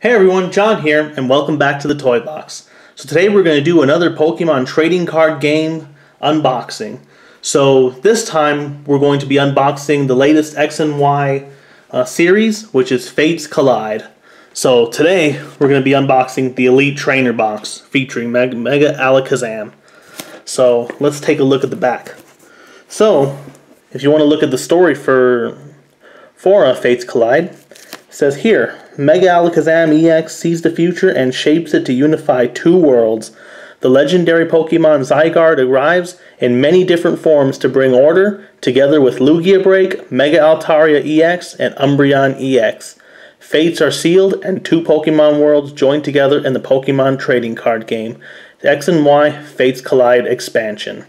Hey everyone, John here, and welcome back to the Toy Box. So today we're going to do another Pokemon trading card game unboxing. So this time we're going to be unboxing the latest X and Y series, which is Fates Collide. So today we're going to be unboxing the Elite Trainer Box featuring Mega Alakazam. So let's take a look at the back. So if you want to look at the story for Fates Collide, it says here, Mega Alakazam EX sees the future and shapes it to unify two worlds. The legendary Pokemon Zygarde arrives in many different forms to bring order, together with Lugia Break, Mega Altaria EX, and Umbreon EX. Fates are sealed, and two Pokemon worlds join together in the Pokemon trading card game. The X and Y Fates Collide expansion.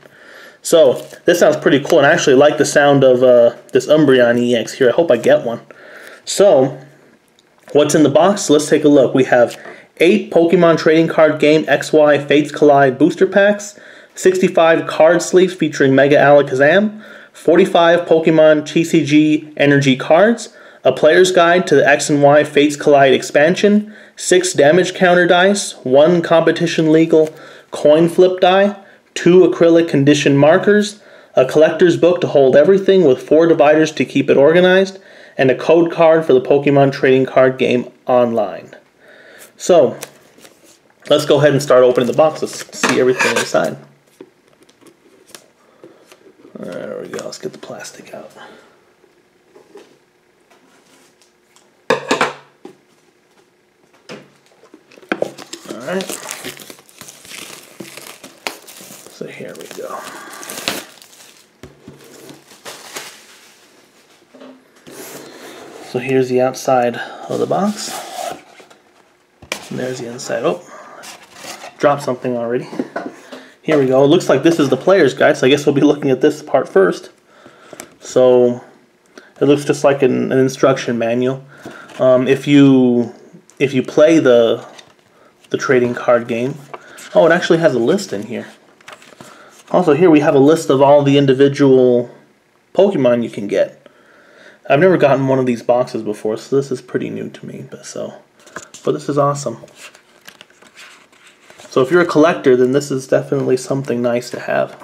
So, this sounds pretty cool, and I actually like the sound of this Umbreon EX here. I hope I get one. So, what's in the box? Let's take a look. We have 8 Pokemon Trading Card Game XY Fates Collide Booster Packs, 65 card sleeves featuring Mega Alakazam, 45 Pokemon TCG Energy Cards, a player's guide to the X and Y Fates Collide expansion, 6 damage counter dice, 1 competition legal coin flip die, 2 acrylic condition markers, a collector's book to hold everything with 4 dividers to keep it organized, and a code card for the Pokemon Trading Card Game Online. So, let's go ahead and start opening the box. Let's see everything inside. There we go. Let's get the plastic out. Alright. So here we go. So here's the outside of the box, and there's the inside. Oh, dropped something already. Here we go. It looks like this is the player's guide, so I guess we'll be looking at this part first. So it looks just like an instruction manual. If you play the trading card game, oh, it actually has a list in here. Also, here we have a list of all the individual Pokemon you can get. I've never gotten one of these boxes before, so this is pretty new to me, but this is awesome. So if you're a collector, then this is definitely something nice to have.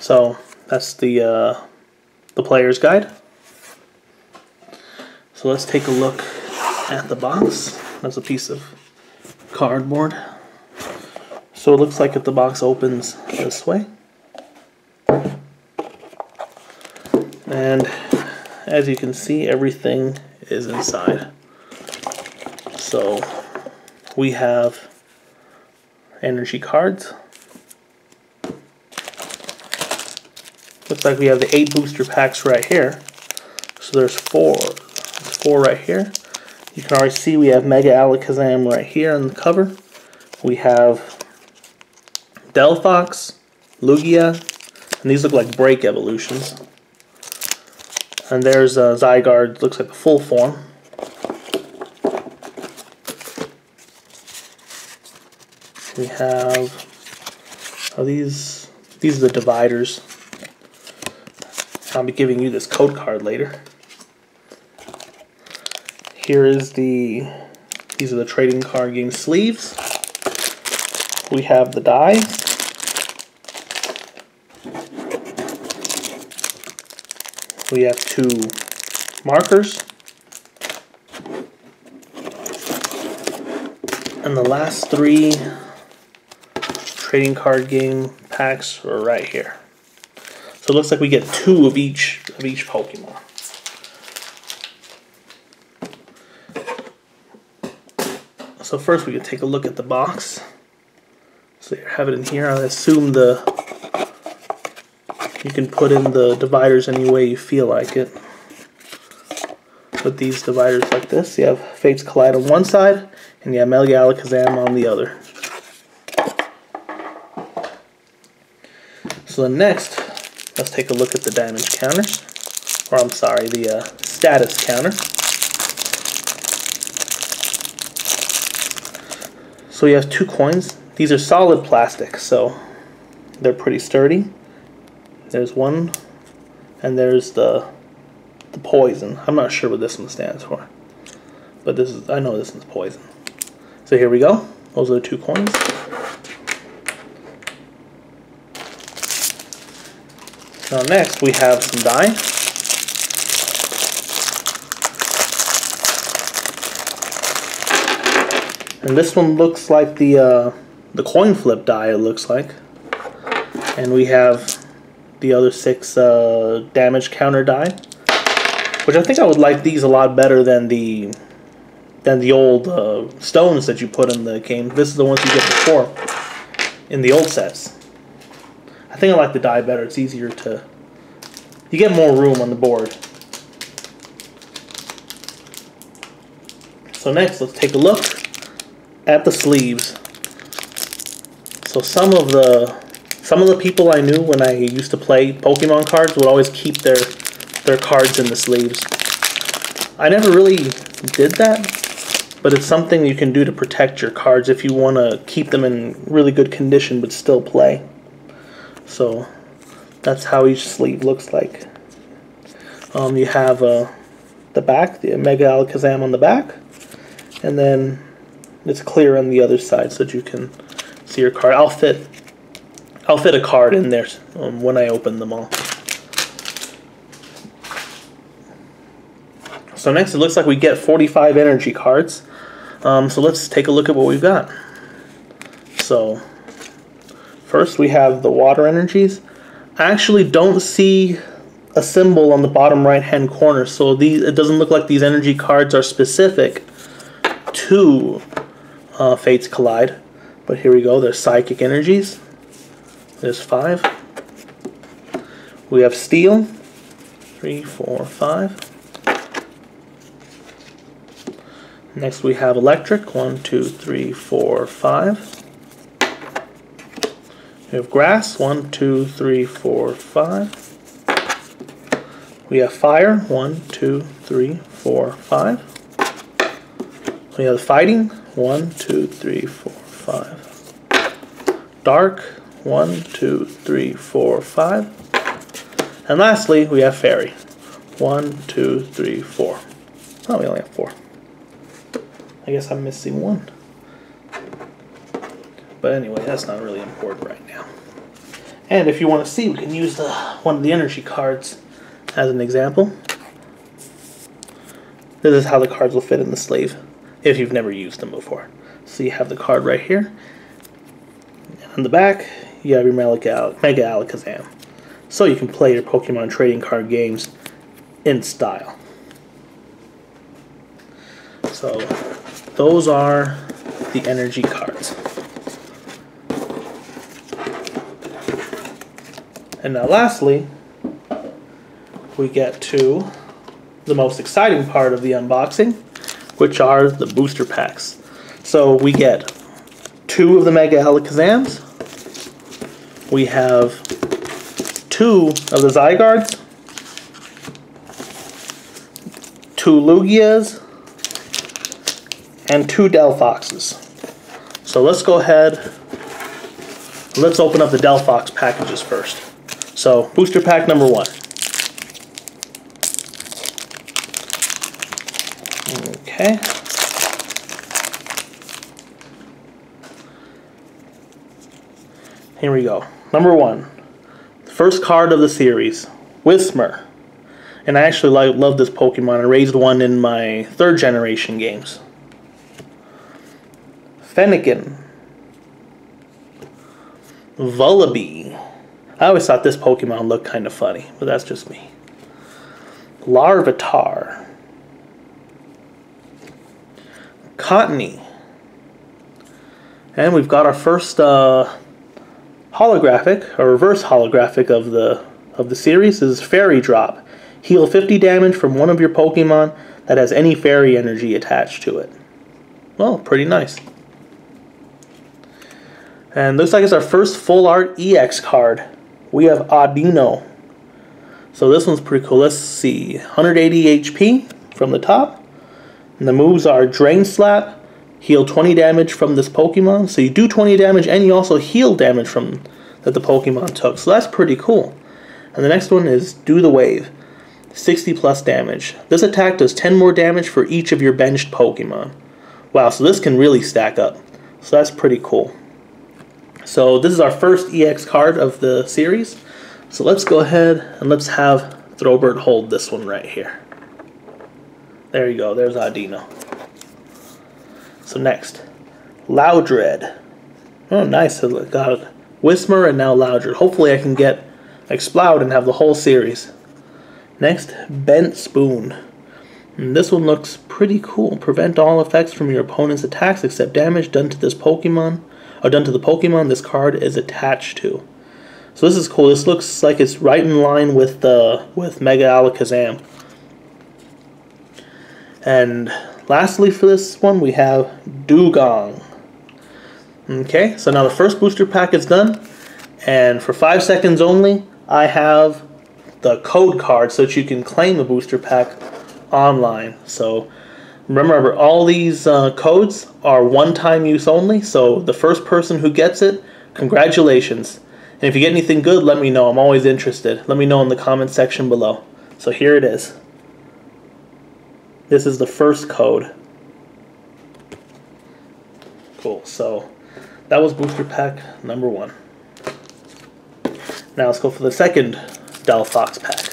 So that's the player's guide. So let's take a look at the box. That's a piece of cardboard. So it looks like if the box opens this way. And as you can see, everything is inside. So we have energy cards. Looks like we have the 8 booster packs right here. So there's 4. There's 4 right here. You can already see we have Mega Alakazam right here on the cover. We have Delphox, Lugia, and these look like break evolutions. And there's Zygarde, looks like the full form. We have these are the dividers. I'll be giving you this code card later. Here is these are the trading card game sleeves. We have the die. We have 2 markers. And the last 3 trading card game packs are right here. So it looks like we get 2 of each Pokemon. So first we can take a look at the box. So you have it in here. I assume you can put in the dividers any way you feel like it. Put these dividers like this. You have Fates Collide on one side, and you have Mega Alakazam on the other. So then next, let's take a look at the damage counter. Or I'm sorry, the status counter. So you have 2 coins. These are solid plastic, so they're pretty sturdy. There's one, and there's the poison. I'm not sure what this one stands for. but this is, I know this one's poison. So here we go. Those are the 2 coins. Now next we have some die. And this one looks like the coin flip die, it looks like. And we have the other 6 damage counter die, which I think I would like these a lot better than the old stones that you put in the game. This is the ones you get before in the old sets. I think I like the die better. It's easier to, you get more room on the board. So next, let's take a look at the sleeves. So some of the people I knew when I used to play Pokemon cards would always keep their cards in the sleeves. I never really did that, but it's something you can do to protect your cards if you want to keep them in really good condition but still play. So that's how each sleeve looks like. You have the back, the Mega Alakazam on the back, and then it's clear on the other side so that you can see your card. I'll fit a card in there when I open them all. So next it looks like we get 45 energy cards. So let's take a look at what we've got. So first we have the water energies. I actually don't see a symbol on the bottom right hand corner, so these, it doesn't look like these energy cards are specific to Fates Collide. But here we go, there's psychic energies. There's 5. We have steel. 3, 4, 5. Next we have electric. 1, 2, 3, 4, 5. We have grass. 1, 2, 3, 4, 5. We have fire. 1, 2, 3, 4, 5. We have fighting. 1, 2, 3, 4, 5. Dark. 1, 2, 3, 4, 5. And lastly, we have fairy. 1, 2, 3, 4. Oh, we only have 4. I guess I'm missing 1. But anyway, that's not really important right now. And if you want to see, we can use one of the energy cards as an example. This is how the cards will fit in the sleeve if you've never used them before. So you have the card right here. On the back, you have your Mega Alakazam. So you can play your Pokemon trading card games in style. So those are the energy cards. And now lastly, we get to the most exciting part of the unboxing, which are the booster packs. So we get 2 of the Mega Alakazams. We have 2 of the Zygardes, 2 Lugias, and 2 Delphoxes. So let's go ahead, let's open up the Delphox packages first. So booster pack number 1. Okay. Here we go. Number 1. First card of the series, Whismur. And I actually love this Pokemon. I raised one in my 3rd generation games. Fennekin. Vullaby. I always thought this Pokemon looked kind of funny, but that's just me. Larvitar. Cottony. And we've got our first holographic, or reverse holographic of the series is Fairy Drop. Heal 50 damage from one of your Pokemon that has any fairy energy attached to it. Well, pretty nice. And looks like it's our first full art EX card. We have Audino. So this one's pretty cool. Let's see. 180 HP from the top. And the moves are Drain Slap. Heal 20 damage from this Pokemon. So you do 20 damage and you also heal damage from that the Pokemon took. So that's pretty cool. And the next one is Do the Wave. 60 plus damage. This attack does 10 more damage for each of your benched Pokemon. Wow, so this can really stack up. So that's pretty cool. So this is our first EX card of the series. So let's go ahead and let's have Throbert hold this one right here. There you go, there's Audino. So next, Loudred. Oh nice, I got Whismur and now Loudred. Hopefully I can get Exploud and have the whole series. Next, Bent Spoon. And this one looks pretty cool. Prevent all effects from your opponent's attacks except damage done to this Pokemon, or done to the Pokemon this card is attached to. So this is cool. This looks like it's right in line with Mega Alakazam. And lastly, for this one, we have Dewgong. Okay, so now the first booster pack is done, and for 5 seconds only, I have the code card so that you can claim the booster pack online. So remember, all these codes are one-time use only, so the first person who gets it, congratulations. And if you get anything good, let me know. I'm always interested. Let me know in the comment section below. So here it is. This is the first code. Cool, so that was booster pack number 1. Now let's go for the second Delphox pack.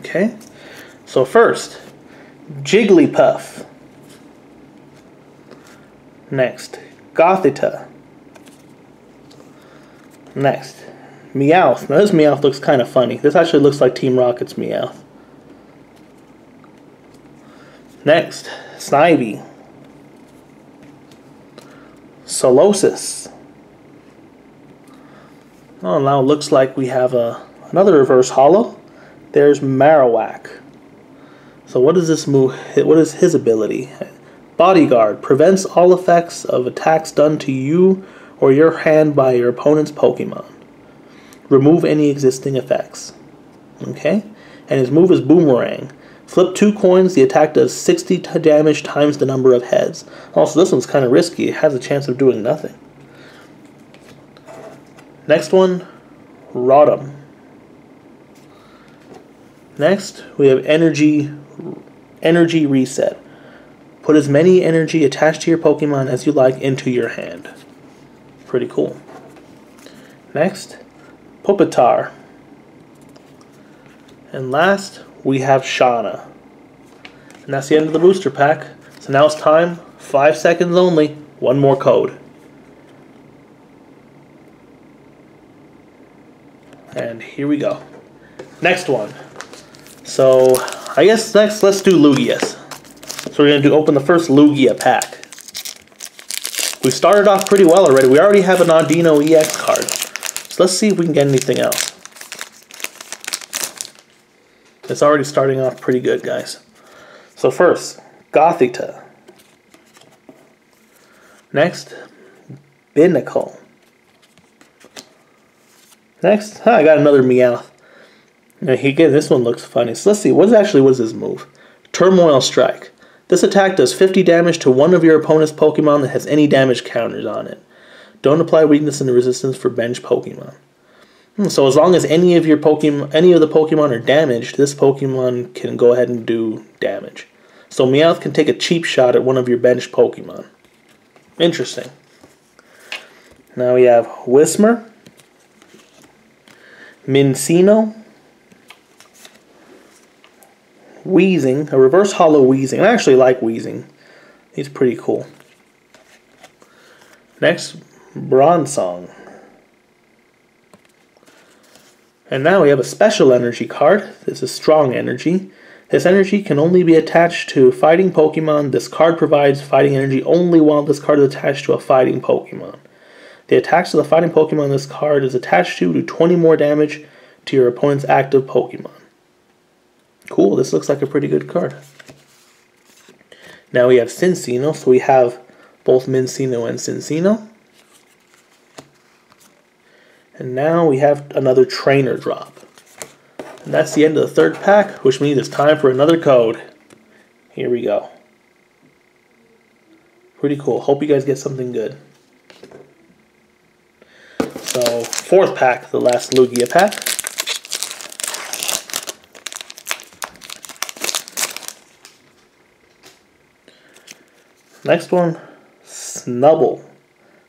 Okay, so first, Jigglypuff. Next, Gothita. Next, Meowth. Now this Meowth looks kind of funny. This actually looks like Team Rocket's Meowth. Next, Snivy. Solosis. Oh, now it looks like we have another reverse holo. There's Marowak. So what does this move, what is his ability? Bodyguard. Prevents all effects of attacks done to you or your hand by your opponent's Pokemon. Remove any existing effects. Okay? And his move is Boomerang. Flip 2 coins, the attack does 60 damage times the number of heads. Also, this one's kind of risky. It has a chance of doing nothing. Next one, Rotom. Next, we have Energy Reset. Put as many energy attached to your Pokemon as you like into your hand. Pretty cool. Next, Pupitar. And last, we have Shauna. And that's the end of the booster pack. So now it's time, 5 seconds only, one more code. And here we go. Next one. So, I guess next, let's do Lugias. So we're going to open the first Lugia pack. We started off pretty well already. We already have an Audino EX card. So let's see if we can get anything else. It's already starting off pretty good, guys. So first, Gothita. Next, Binnacle. Next, I got another Meowth. Now, again, this one looks funny. So let's see, what is his move? Turmoil Strike. This attack does 50 damage to one of your opponent's Pokemon that has any damage counters on it. Don't apply weakness and resistance for bench Pokemon. So as long as any of the Pokemon are damaged, this Pokemon can go ahead and do damage. So Meowth can take a cheap shot at one of your bench Pokemon. Interesting. Now we have Whismur, Minccino, Wheezing, a reverse holo Wheezing. I actually like Wheezing. He's pretty cool. Next, Bronsong. And now we have a special energy card. This is Strong Energy. This energy can only be attached to fighting Pokemon. This card provides fighting energy only while this card is attached to a fighting Pokemon. The attacks of the fighting Pokemon this card is attached to do 20 more damage to your opponent's active Pokemon. Cool, this looks like a pretty good card. Now we have Cinccino, so we have both Minccino and Cinccino. And now we have another Trainer Drop. And that's the end of the third pack, which means it's time for another code. Here we go. Pretty cool. Hope you guys get something good. So, fourth pack, the last Lugia pack. Next one, Snubble.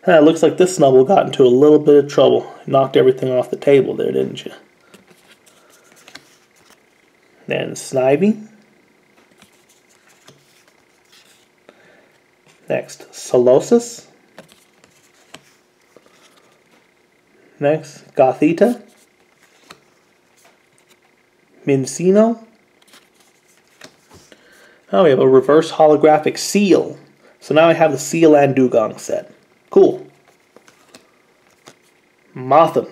It looks like this Snubble got into a little bit of trouble. Knocked everything off the table there, didn't you? Then Snivy. Next, Solosis. Next, Gothita. Minccino. Oh, we have a reverse holographic seal. So now I have the seal and Dewgong set. Cool. Motham.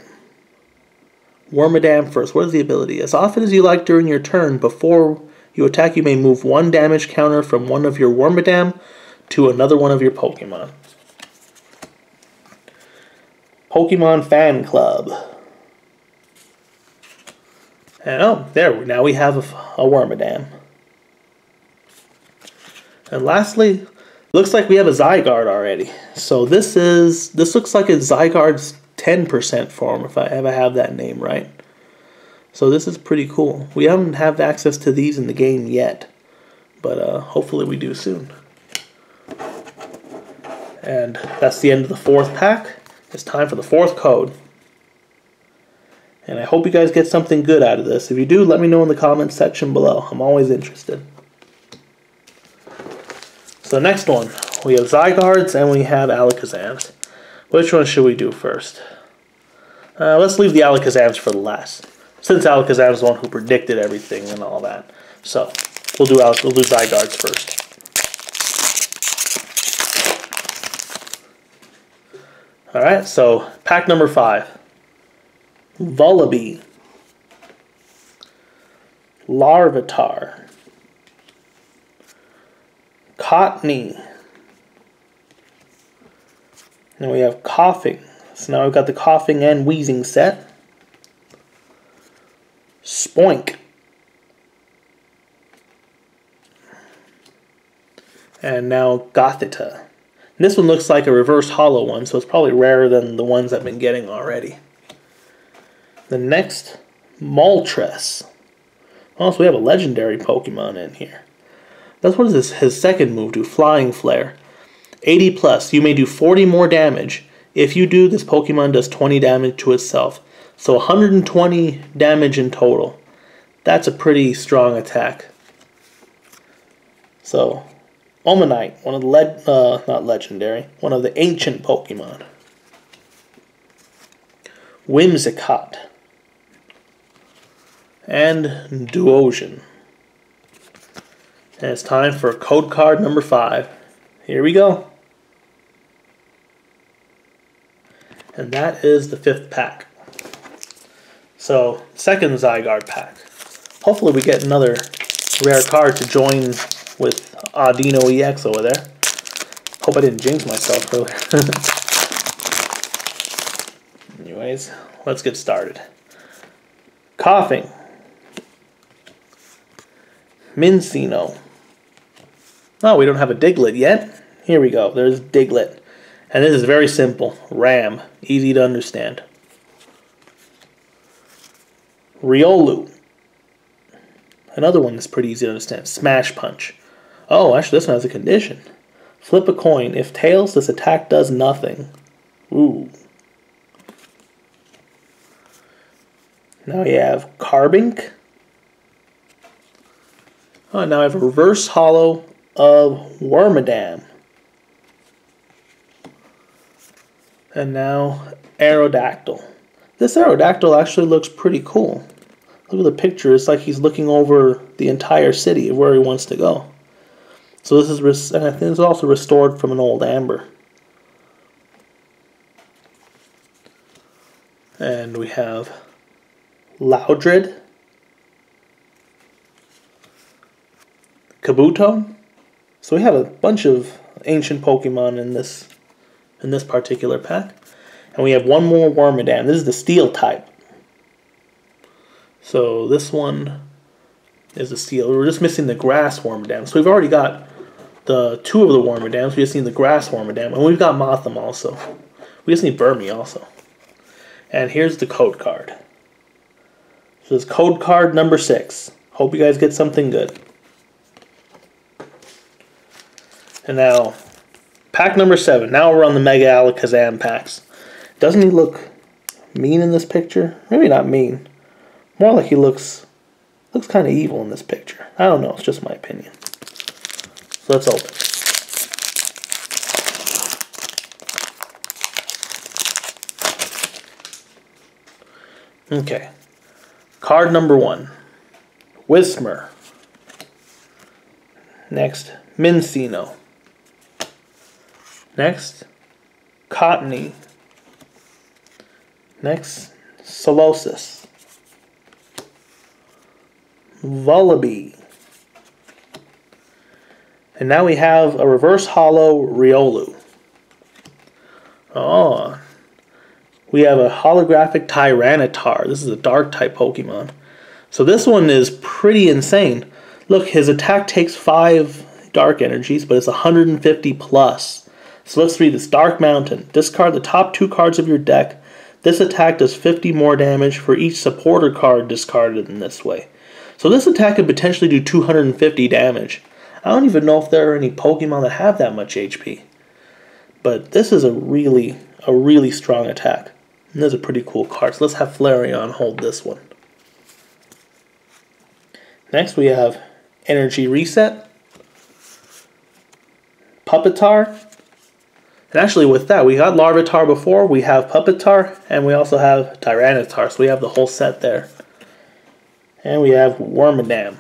Wormadam first. What is the ability? As often as you like during your turn, before you attack, you may move one damage counter from one of your Wormadam to another one of your Pokemon. Pokemon Fan Club. And oh, there, now we have a Wormadam. And lastly, looks like we have a Zygarde already. So this looks like a Zygarde's 10% form, if I ever have that name right. So this is pretty cool. We haven't had access to these in the game yet, but hopefully we do soon. And that's the end of the fourth pack. It's time for the fourth code. And I hope you guys get something good out of this. If you do, let me know in the comments section below. I'm always interested. So next one, we have Zygardes and we have Alakazams. Which one should we do first? Let's leave the Alakazams for the last. Since Alakazam's the one who predicted everything and all that. So, we'll do Zygardes first. Alright, so pack number 5. Vullaby. Larvitar. Cottony. And we have Koffing. So now we've got the Koffing and Wheezing set. Spoink. And now Gothita. This one looks like a reverse holo one, so it's probably rarer than the ones I've been getting already. The next, Moltres. Also, we have a legendary Pokemon in here. That's what is his second move to, Flying Flare. 80 plus, you may do 40 more damage. If you do, this Pokemon does 20 damage to itself. So 120 damage in total. That's a pretty strong attack. So Omanite, one of the one of the ancient Pokemon. Whimsicott. And Duosian. And it's time for code card number 5. Here we go. And that is the 5th pack. So, 2nd Zygarde pack. Hopefully we get another rare card to join with Audino EX over there. Hope I didn't jinx myself earlier. Anyways, let's get started. Koffing. Minccino. Oh, we don't have a Diglett yet. Here we go. There's Diglett. And this is very simple. Ram. Easy to understand. Riolu. Another one that's pretty easy to understand. Smash Punch. Oh, actually, this one has a condition. Flip a coin. If tails, this attack does nothing. Ooh. Now we have Carbink. Oh, now I have a reverse holo of Wormadam. And now Aerodactyl. This Aerodactyl actually looks pretty cool. Look at the picture. It's like he's looking over the entire city of where he wants to go. So this is, and I think it's also restored from an old amber. And we have Loudred, Kabuto. So we have a bunch of ancient Pokemon in this particular pack, and we have one more Wormadam. This is the Steel type. So this one is a Steel. We're just missing the Grass Wormadam. So we've already got the two of the Wormadams. We just need the Grass Wormadam, and we've got Motham also. We just need Burmy also. And here's the code card. So this code card number 6. Hope you guys get something good. And now, pack number 7. Now we're on the Mega Alakazam packs. Doesn't he look mean in this picture? Maybe not mean. More like he looks kind of evil in this picture. I don't know. It's just my opinion. So let's open. Okay. Card number 1. Whismur. Next, Minccino. Next, Cottony. Next, Solosis. Vullaby. And now we have a reverse holo Riolu. Oh. We have a holographic Tyranitar. This is a dark type Pokemon. So this one is pretty insane. Look, his attack takes 5 dark energies, but it's 150 plus. So let's read this. Dark Mountain. Discard the top 2 cards of your deck. This attack does 50 more damage for each supporter card discarded in this way. So this attack could potentially do 250 damage. I don't even know if there are any Pokemon that have that much HP. But this is a really strong attack. And this is a pretty cool card. So let's have Flareon hold this one. Next we have Energy Reset. Pupitar. And actually with that, we got Larvitar before, we have Pupitar, and we also have Tyranitar. So we have the whole set there. And we have Wormadam.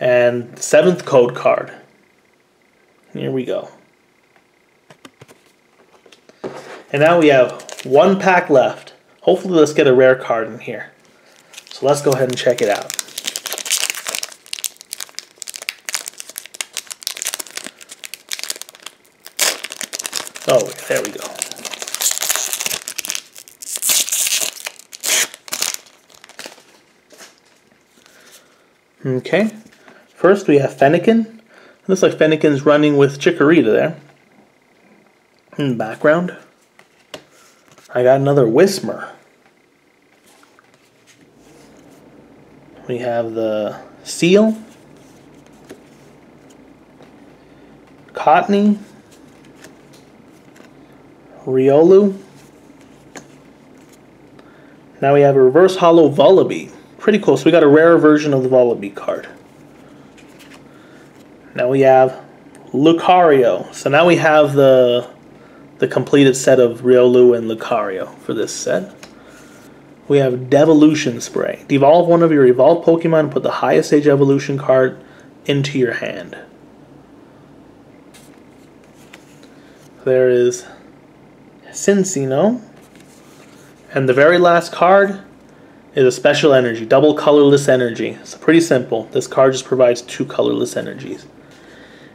And 7th code card. Here we go. And now we have 1 pack left. Hopefully let's get a rare card in here. So let's go ahead and check it out. Oh, there we go. Okay, first we have Fennekin. Looks like Fennekin's running with Chikorita there. In the background. I got another Whismur. We have the Seal. Cottony. Riolu. Now we have a reverse holo Vullaby. Pretty cool. So we got a rare version of the Vullaby card. Now we have Lucario. So now we have the completed set of Riolu and Lucario for this set. We have Devolution Spray. Devolve one of your evolved Pokemon and put the highest stage evolution card into your hand. There is Cinccino. And the very last card is a special energy, double colorless energy. So pretty simple. This card just provides 2 colorless energies.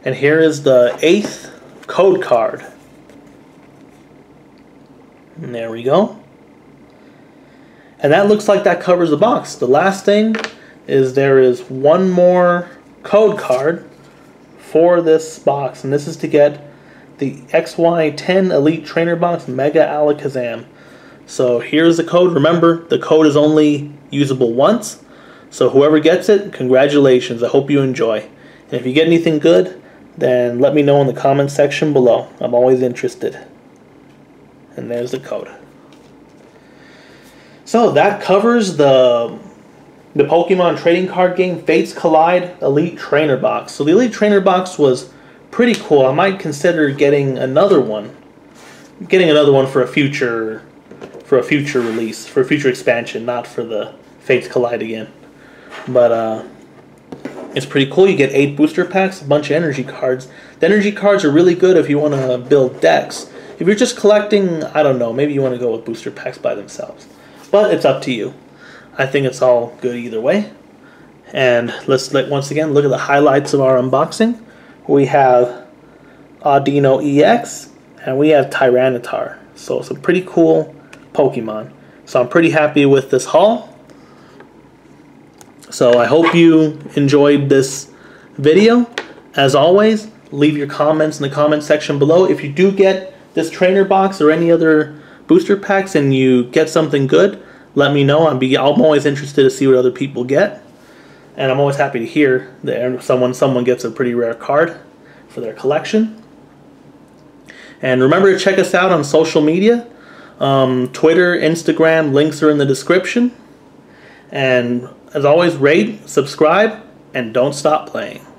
And here is the 8th code card. And there we go. And that looks like that covers the box. The last thing is there is 1 more code card for this box. And this is to get the XY10 Elite Trainer Box Mega Alakazam. So here's the code. Remember, the code is only usable once. So whoever gets it, congratulations. I hope you enjoy. And if you get anything good, then let me know in the comments section below. I'm always interested. And there's the code. So that covers the Pokemon trading card game Fates Collide Elite Trainer Box. So the Elite Trainer Box was pretty cool. I might consider getting another one for a future release, for a future expansion, not for the Fates Collide again. But it's pretty cool. You get 8 booster packs, a bunch of energy cards. The energy cards are really good if you want to build decks. If you're just collecting, I don't know, maybe you want to go with booster packs by themselves. But it's up to you. I think it's all good either way. And once again, look at the highlights of our unboxing. We have Audino EX, and we have Tyranitar. So it's a pretty cool Pokemon. So I'm pretty happy with this haul. So I hope you enjoyed this video. As always, leave your comments in the comment section below. If you do get this trainer box or any other booster packs and you get something good, let me know. I'm always interested to see what other people get. And I'm always happy to hear that someone gets a pretty rare card for their collection. And remember to check us out on social media. Twitter, Instagram, links are in the description. And as always, rate, subscribe, and don't stop playing.